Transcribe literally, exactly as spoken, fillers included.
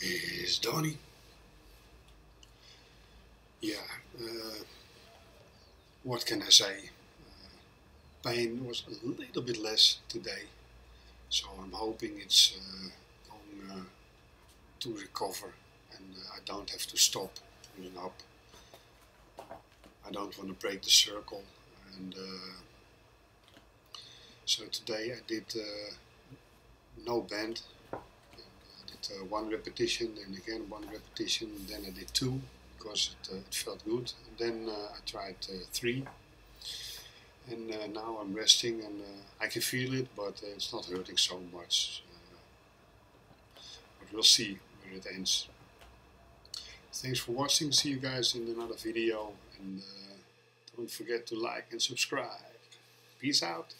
is Donny. Yeah, uh, what can I say? Uh, pain was a little bit less today, so I'm hoping it's uh, going uh, to recover and uh, I don't have to stop pulling up. I don't want to break the circle, and uh, so today I did uh, no bend. I did uh, one repetition, and again one repetition, then I did two because it, uh, it felt good, and then uh, I tried uh, three, and uh, now I'm resting, and uh, I can feel it, but uh, it's not hurting so much, uh, but we'll see where it ends. Thanks for watching, see you guys in another video, and uh, don't forget to like and subscribe. Peace out.